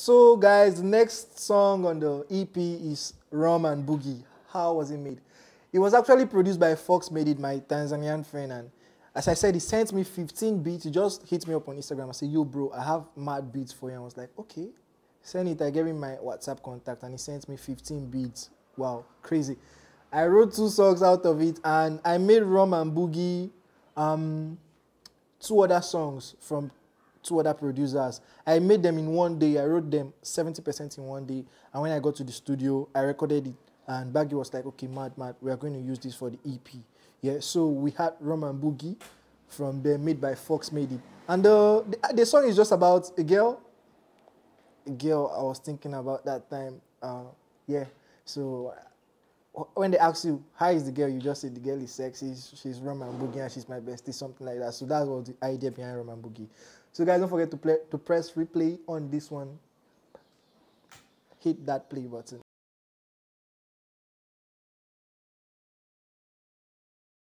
So guys, the next song on the EP is Rum and Boogie. How was it made? It was actually produced by Fox Made It, my Tanzanian friend. And as I said, he sent me 15 beats. He just hit me up on Instagram and said, yo, bro, I have mad beats for you. And I was like, okay, send it. I gave him my WhatsApp contact and he sent me 15 beats. Wow, crazy. I wrote 2 songs out of it and I made Rum and Boogie, 2 other songs from 2 other producers. I made them in one day. I wrote them 70% in one day. And when I got to the studio, I recorded it. And Baggy was like, okay, mad, we are going to use this for the EP. Yeah, so we had Rum and Boogie from there, made by Fox Made It. And the song is just about a girl. A girl I was thinking about that time. Yeah, so when they ask you, how is the girl? You just say, the girl is sexy, she's Rum and Boogie, and she's my bestie, something like that. So that was the idea behind Rum and Boogie. So guys, don't forget to press replay on this one. Hit that play button.